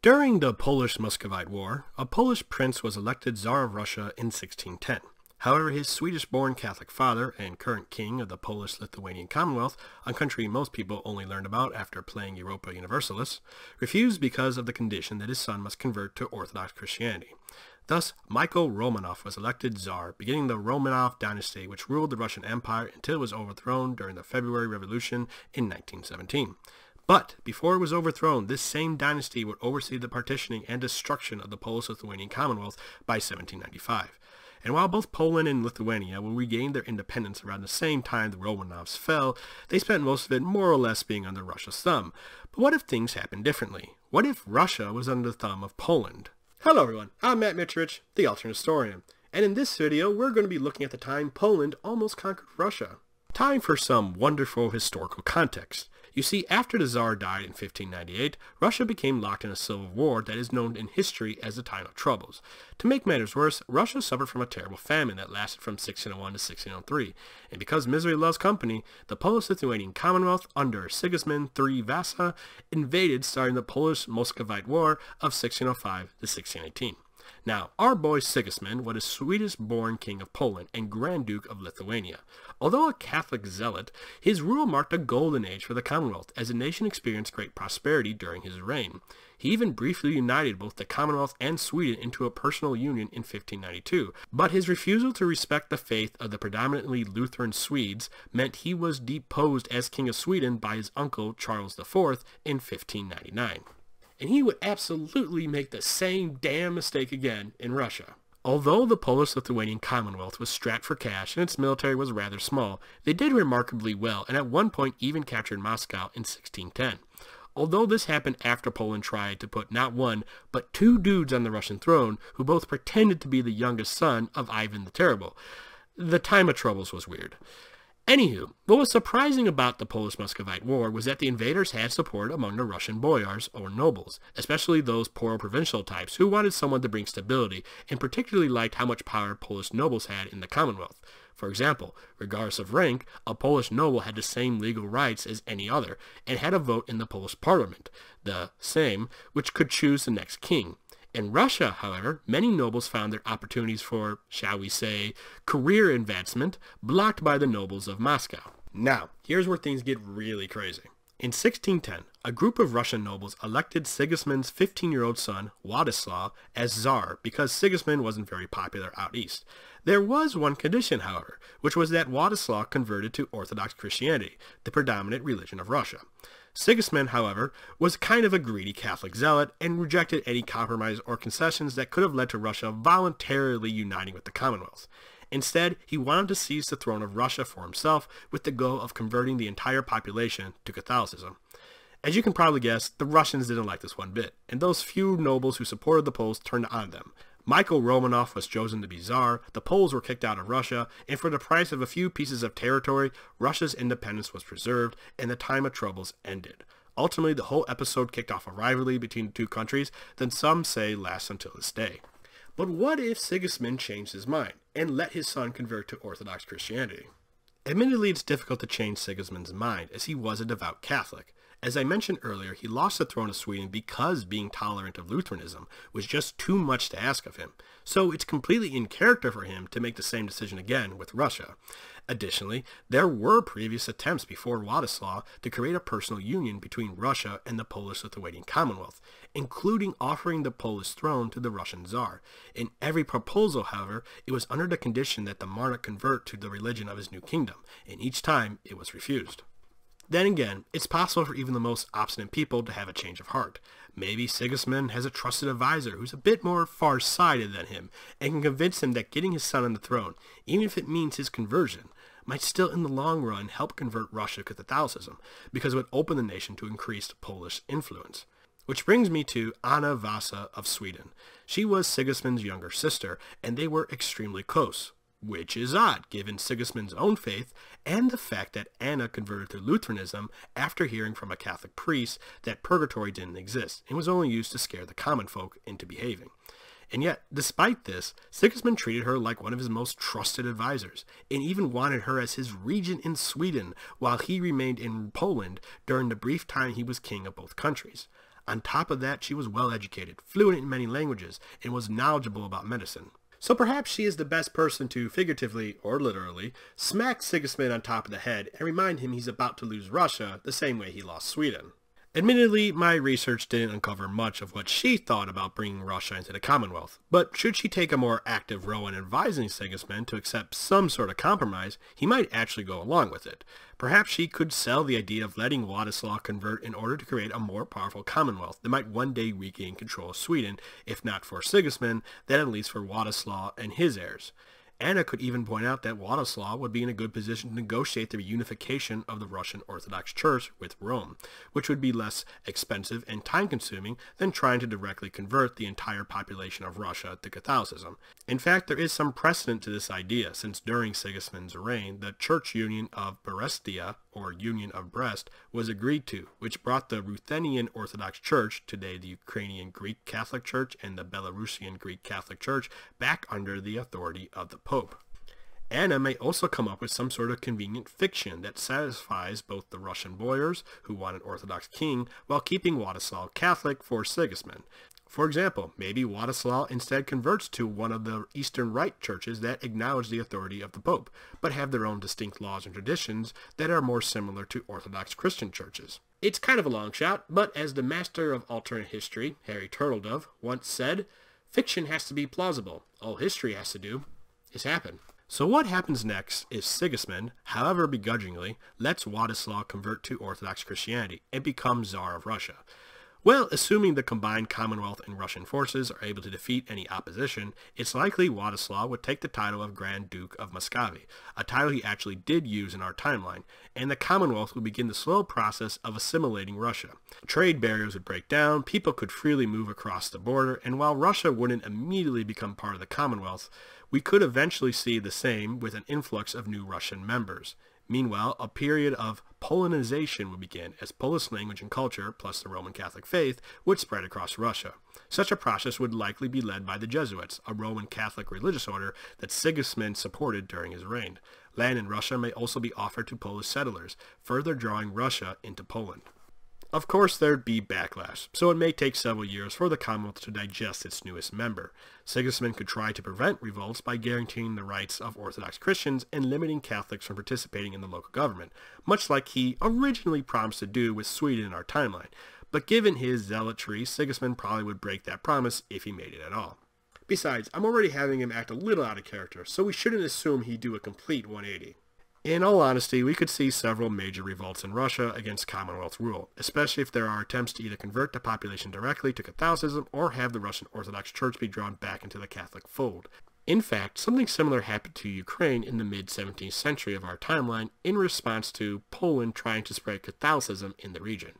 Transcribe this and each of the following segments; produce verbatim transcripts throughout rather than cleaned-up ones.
During the Polish-Muscovite War, a Polish prince was elected Tsar of Russia in sixteen ten. However, his Swedish-born Catholic father and current king of the Polish-Lithuanian Commonwealth, a country most people only learned about after playing Europa Universalis, refused because of the condition that his son must convert to Orthodox Christianity. Thus, Michael Romanov was elected Tsar, beginning the Romanov dynasty, which ruled the Russian Empire until it was overthrown during the February Revolution in nineteen seventeen. But before it was overthrown, this same dynasty would oversee the partitioning and destruction of the Polish-Lithuanian Commonwealth by seventeen ninety-five. And while both Poland and Lithuania would regain their independence around the same time the Romanovs fell, they spent most of it more or less being under Russia's thumb. But what if things happened differently? What if Russia was under the thumb of Poland? Hello everyone, I'm Matt Mitrovich, the Alternate Historian, and in this video we're going to be looking at the time Poland almost conquered Russia. Time for some wonderful historical context. You see, after the Tsar died in fifteen ninety-eight, Russia became locked in a civil war that is known in history as the Time of Troubles. To make matters worse, Russia suffered from a terrible famine that lasted from sixteen oh one to sixteen oh three, and because misery loves company, the Polish-Lithuanian Commonwealth under Sigismund the third Vasa invaded, starting the Polish-Muscovite War of sixteen oh five to sixteen eighteen. Now, our boy Sigismund was a Swedish-born king of Poland and Grand Duke of Lithuania. Although a Catholic zealot, his rule marked a golden age for the Commonwealth, as the nation experienced great prosperity during his reign. He even briefly united both the Commonwealth and Sweden into a personal union in fifteen ninety-two, but his refusal to respect the faith of the predominantly Lutheran Swedes meant he was deposed as King of Sweden by his uncle Charles the fourth in fifteen ninety-nine. And he would absolutely make the same damn mistake again in Russia. Although the Polish-Lithuanian Commonwealth was strapped for cash and its military was rather small, they did remarkably well and at one point even captured Moscow in sixteen ten. Although this happened after Poland tried to put not one, but two dudes on the Russian throne who both pretended to be the youngest son of Ivan the Terrible. The Time of Troubles was weird. Anywho, what was surprising about the Polish-Muscovite War was that the invaders had support among the Russian boyars, or nobles, especially those poor provincial types who wanted someone to bring stability and particularly liked how much power Polish nobles had in the Commonwealth. For example, regardless of rank, a Polish noble had the same legal rights as any other, and had a vote in the Polish parliament, the Sejm, which could choose the next king. In Russia, however, many nobles found their opportunities for, shall we say, career advancement blocked by the nobles of Moscow. Now, here's where things get really crazy. In sixteen ten, a group of Russian nobles elected Sigismund's fifteen-year-old son, Władysław, as Tsar because Sigismund wasn't very popular out east. There was one condition, however, which was that Władysław converted to Orthodox Christianity, the predominant religion of Russia. Sigismund, however, was kind of a greedy Catholic zealot and rejected any compromise or concessions that could have led to Russia voluntarily uniting with the Commonwealth. Instead, he wanted to seize the throne of Russia for himself with the goal of converting the entire population to Catholicism. As you can probably guess, the Russians didn't like this one bit, and those few nobles who supported the Poles turned on them. Michael Romanov was chosen to be Tsar, the Poles were kicked out of Russia, and for the price of a few pieces of territory, Russia's independence was preserved, and the Time of Troubles ended. Ultimately, the whole episode kicked off a rivalry between the two countries that some say lasts until this day. But what if Sigismund changed his mind, and let his son convert to Orthodox Christianity? Admittedly, it's difficult to change Sigismund's mind, as he was a devout Catholic. As I mentioned earlier, he lost the throne of Sweden because being tolerant of Lutheranism was just too much to ask of him, so it's completely in character for him to make the same decision again with Russia. Additionally, there were previous attempts before Władysław to create a personal union between Russia and the Polish-Lithuanian Commonwealth, including offering the Polish throne to the Russian Tsar. In every proposal, however, it was under the condition that the monarch convert to the religion of his new kingdom, and each time it was refused. Then again, it's possible for even the most obstinate people to have a change of heart. Maybe Sigismund has a trusted advisor who's a bit more far-sighted than him, and can convince him that getting his son on the throne, even if it means his conversion, might still in the long run help convert Russia to Catholicism, because it would open the nation to increased Polish influence. Which brings me to Anna Vasa of Sweden. She was Sigismund's younger sister, and they were extremely close. Which is odd, given Sigismund's own faith, and the fact that Anna converted to Lutheranism after hearing from a Catholic priest that purgatory didn't exist, and was only used to scare the common folk into behaving. And yet, despite this, Sigismund treated her like one of his most trusted advisors, and even wanted her as his regent in Sweden while he remained in Poland during the brief time he was king of both countries. On top of that, she was well educated, fluent in many languages, and was knowledgeable about medicine. So perhaps she is the best person to, figuratively or literally, smack Sigismund on top of the head and remind him he's about to lose Russia the same way he lost Sweden. Admittedly, my research didn't uncover much of what she thought about bringing Russia into the Commonwealth, but should she take a more active role in advising Sigismund to accept some sort of compromise, he might actually go along with it. Perhaps she could sell the idea of letting Władysław convert in order to create a more powerful Commonwealth that might one day regain control of Sweden, if not for Sigismund, then at least for Władysław and his heirs. Anna could even point out that Władysław would be in a good position to negotiate the reunification of the Russian Orthodox Church with Rome, which would be less expensive and time-consuming than trying to directly convert the entire population of Russia to Catholicism. In fact, there is some precedent to this idea, since during Sigismund's reign, the Church Union of Brestia, or Union of Brest, was agreed to, which brought the Ruthenian Orthodox Church, today the Ukrainian Greek Catholic Church, and the Belarusian Greek Catholic Church back under the authority of the Pope. Anna may also come up with some sort of convenient fiction that satisfies both the Russian boyars, who want an Orthodox king, while keeping Władysław Catholic for Sigismund. For example, maybe Władysław instead converts to one of the Eastern Rite churches that acknowledge the authority of the Pope, but have their own distinct laws and traditions that are more similar to Orthodox Christian churches. It's kind of a long shot, but as the master of alternate history, Harry Turtledove, once said, "Fiction has to be plausible. All history has to do is happen." So what happens next is Sigismund, however begrudgingly, lets Władysław convert to Orthodox Christianity and become Tsar of Russia. Well, assuming the combined Commonwealth and Russian forces are able to defeat any opposition, it's likely Władysław would take the title of Grand Duke of Muscovy, a title he actually did use in our timeline, and the Commonwealth would begin the slow process of assimilating Russia. Trade barriers would break down, people could freely move across the border, and while Russia wouldn't immediately become part of the Commonwealth, we could eventually see the same with an influx of new Russian members. Meanwhile, a period of Polonization would begin as Polish language and culture, plus the Roman Catholic faith, would spread across Russia. Such a process would likely be led by the Jesuits, a Roman Catholic religious order that Sigismund supported during his reign. Land in Russia may also be offered to Polish settlers, further drawing Russia into Poland. Of course, there'd be backlash, so it may take several years for the Commonwealth to digest its newest member. Sigismund could try to prevent revolts by guaranteeing the rights of Orthodox Christians and limiting Catholics from participating in the local government, much like he originally promised to do with Sweden in our timeline. But given his zealotry, Sigismund probably would break that promise if he made it at all. Besides, I'm already having him act a little out of character, so we shouldn't assume he'd do a complete one eighty. In all honesty, we could see several major revolts in Russia against Commonwealth rule, especially if there are attempts to either convert the population directly to Catholicism or have the Russian Orthodox Church be drawn back into the Catholic fold. In fact, something similar happened to Ukraine in the mid seventeenth century of our timeline in response to Poland trying to spread Catholicism in the region.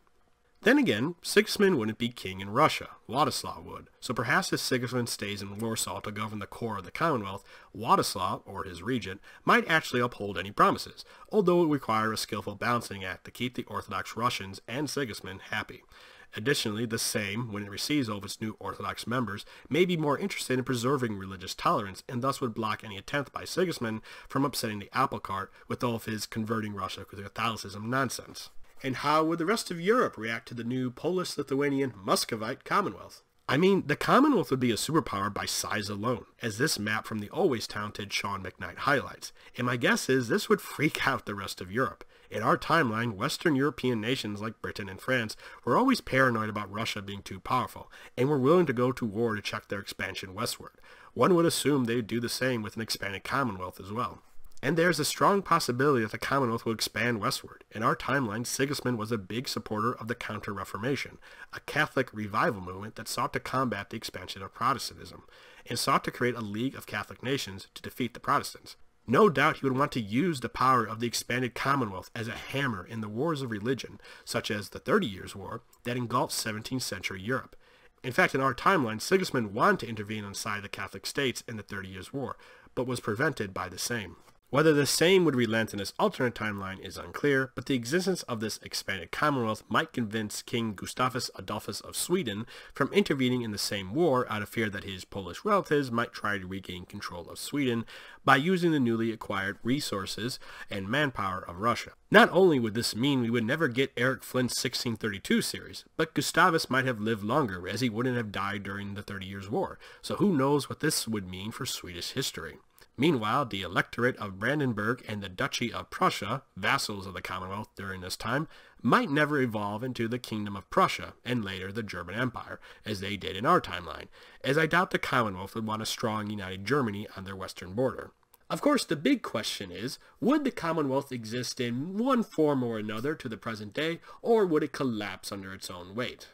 Then again, Sigismund wouldn't be king in Russia, Władysław would, so perhaps if Sigismund stays in Warsaw to govern the core of the Commonwealth, Władysław, or his regent, might actually uphold any promises, although it would require a skillful balancing act to keep the Orthodox Russians and Sigismund happy. Additionally, the Sejm, when it receives all of its new Orthodox members, may be more interested in preserving religious tolerance and thus would block any attempt by Sigismund from upsetting the apple cart with all of his converting Russia to Catholicism nonsense. And how would the rest of Europe react to the new Polish-Lithuanian Muscovite Commonwealth? I mean, the Commonwealth would be a superpower by size alone, as this map from the always talented Sean McKnight highlights, and my guess is this would freak out the rest of Europe. In our timeline, Western European nations like Britain and France were always paranoid about Russia being too powerful, and were willing to go to war to check their expansion westward. One would assume they'd do the same with an expanded Commonwealth as well. And there's a strong possibility that the Commonwealth will expand westward. In our timeline, Sigismund was a big supporter of the Counter-Reformation, a Catholic revival movement that sought to combat the expansion of Protestantism, and sought to create a league of Catholic nations to defeat the Protestants. No doubt he would want to use the power of the expanded Commonwealth as a hammer in the wars of religion, such as the Thirty Years' War, that engulfed seventeenth century Europe. In fact, in our timeline, Sigismund wanted to intervene on the side of the Catholic states in the Thirty Years' War, but was prevented by the Sejm. Whether the same would relent in this alternate timeline is unclear, but the existence of this expanded Commonwealth might convince King Gustavus Adolphus of Sweden from intervening in the same war out of fear that his Polish relatives might try to regain control of Sweden by using the newly acquired resources and manpower of Russia. Not only would this mean we would never get Eric Flint's sixteen thirty-two series, but Gustavus might have lived longer as he wouldn't have died during the Thirty Years' War, so who knows what this would mean for Swedish history. Meanwhile, the electorate of Brandenburg and the Duchy of Prussia, vassals of the Commonwealth during this time, might never evolve into the Kingdom of Prussia, and later the German Empire, as they did in our timeline, as I doubt the Commonwealth would want a strong united Germany on their western border. Of course, the big question is, would the Commonwealth exist in one form or another to the present day, or would it collapse under its own weight?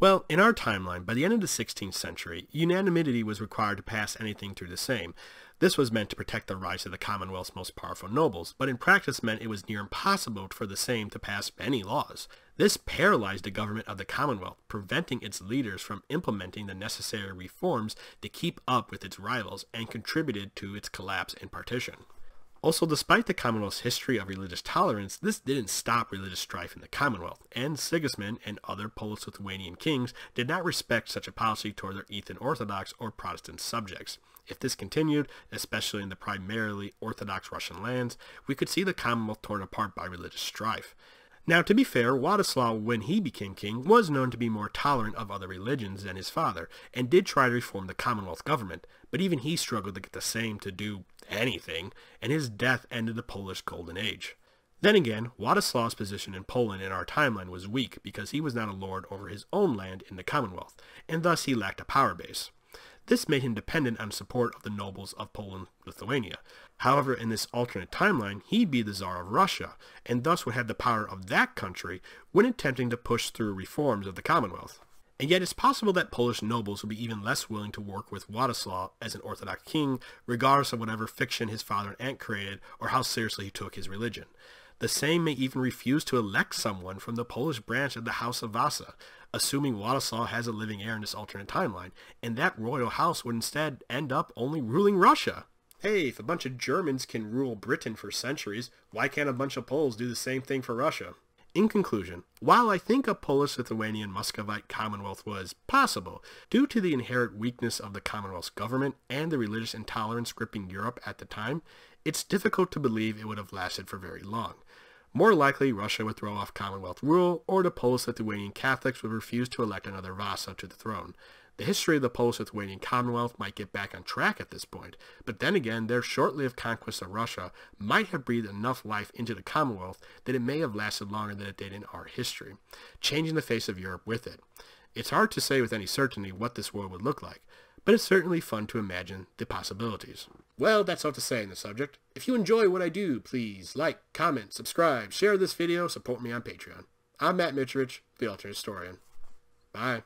Well, in our timeline, by the end of the sixteenth century, unanimity was required to pass anything through the Sejm. This was meant to protect the rights of the Commonwealth's most powerful nobles, but in practice meant it was near impossible for the Sejm to pass any laws. This paralyzed the government of the Commonwealth, preventing its leaders from implementing the necessary reforms to keep up with its rivals, and contributed to its collapse and partition. Also, despite the Commonwealth's history of religious tolerance, this didn't stop religious strife in the Commonwealth, and Sigismund and other Polish-Lithuanian kings did not respect such a policy toward their Eastern Orthodox or Protestant subjects. If this continued, especially in the primarily Orthodox Russian lands, we could see the Commonwealth torn apart by religious strife. Now, to be fair, Władysław, when he became king, was known to be more tolerant of other religions than his father, and did try to reform the Commonwealth government, but even he struggled to get the Sejm to do anything, and his death ended the Polish Golden Age. Then again, Władysław's position in Poland in our timeline was weak because he was not a lord over his own land in the Commonwealth, and thus he lacked a power base. This made him dependent on support of the nobles of Poland-Lithuania. However, in this alternate timeline, he'd be the Tsar of Russia, and thus would have the power of that country when attempting to push through reforms of the Commonwealth. And yet it's possible that Polish nobles would be even less willing to work with Władysław as an Orthodox king, regardless of whatever fiction his father and aunt created, or how seriously he took his religion. The Sejm may even refuse to elect someone from the Polish branch of the House of Vasa, assuming Władysław has a living heir in this alternate timeline, and that royal house would instead end up only ruling Russia. Hey, if a bunch of Germans can rule Britain for centuries, why can't a bunch of Poles do the same thing for Russia? In conclusion, while I think a Polish-Lithuanian Muscovite Commonwealth was possible, due to the inherent weakness of the Commonwealth's government and the religious intolerance gripping Europe at the time, it's difficult to believe it would have lasted for very long. More likely, Russia would throw off Commonwealth rule, or the Polish-Lithuanian Catholics would refuse to elect another Vasa to the throne. The history of the Polish-Lithuanian Commonwealth might get back on track at this point, but then again, their short-lived conquest of Russia might have breathed enough life into the Commonwealth that it may have lasted longer than it did in our history, changing the face of Europe with it. It's hard to say with any certainty what this world would look like, but it's certainly fun to imagine the possibilities. Well, that's all to say on the subject. If you enjoy what I do, please like, comment, subscribe, share this video, support me on Patreon. I'm Matt Mitrovich, the Alternate Historian. Bye.